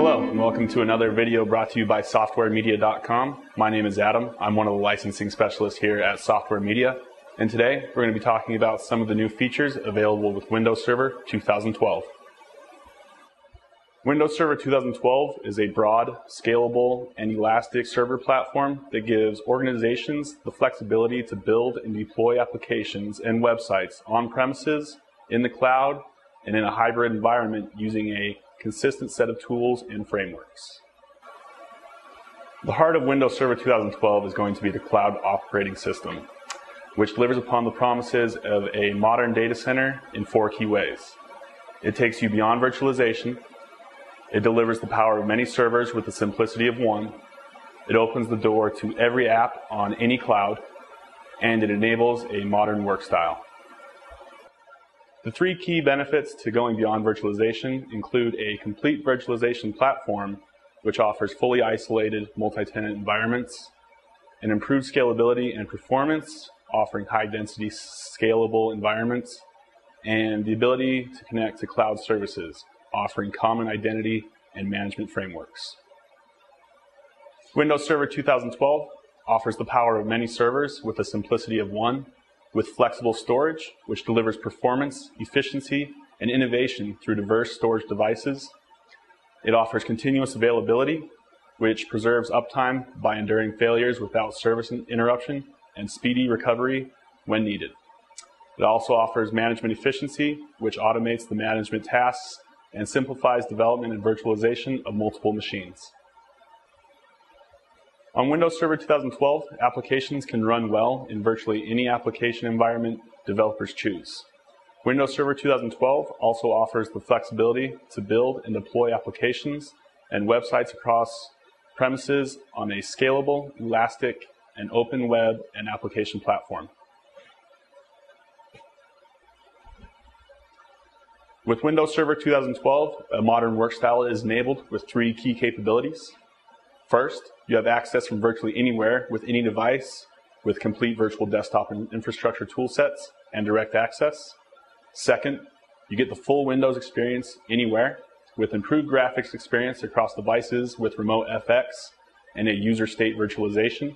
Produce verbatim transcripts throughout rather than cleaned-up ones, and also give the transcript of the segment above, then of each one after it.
Hello and welcome to another video brought to you by software media dot com. My name is Adam. I'm one of the licensing specialists here at Software Media, and today we're going to be talking about some of the new features available with Windows Server twenty twelve. Windows Server twenty twelve is a broad, scalable, and elastic server platform that gives organizations the flexibility to build and deploy applications and websites on premises, in the cloud, and in a hybrid environment using a consistent set of tools and frameworks. The heart of Windows Server twenty twelve is going to be the cloud operating system, which delivers upon the promises of a modern data center in four key ways. It takes you beyond virtualization. It delivers the power of many servers with the simplicity of one. It opens the door to every app on any cloud, and it enables a modern work style. The three key benefits to going beyond virtualization include a complete virtualization platform, which offers fully isolated multi-tenant environments, an improved scalability and performance, offering high-density scalable environments, and the ability to connect to cloud services, offering common identity and management frameworks. Windows Server twenty twelve offers the power of many servers with the simplicity of one, with flexible storage, which delivers performance, efficiency, and innovation through diverse storage devices. It offers continuous availability, which preserves uptime by enduring failures without service interruption and speedy recovery when needed. It also offers management efficiency, which automates the management tasks and simplifies development and virtualization of multiple machines. On Windows Server twenty twelve, applications can run well in virtually any application environment developers choose. Windows Server twenty twelve also offers the flexibility to build and deploy applications and websites across premises on a scalable, elastic, and open web and application platform. With Windows Server twenty twelve, a modern work style is enabled with three key capabilities. First, you have access from virtually anywhere with any device with complete virtual desktop and infrastructure toolsets and direct access. Second, you get the full Windows experience anywhere with improved graphics experience across devices with Remote F X and a user state virtualization.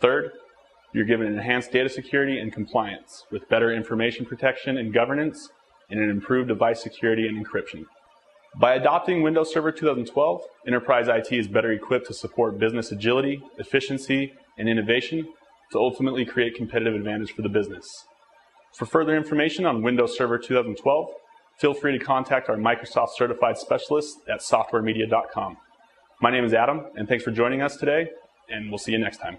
Third, you're given enhanced data security and compliance with better information protection and governance, and an improved device security and encryption. By adopting Windows Server twenty twelve, enterprise I T is better equipped to support business agility, efficiency, and innovation to ultimately create competitive advantage for the business. For further information on Windows Server twenty twelve, feel free to contact our Microsoft Certified Specialists at software media dot com. My name is Adam, and thanks for joining us today, and we'll see you next time.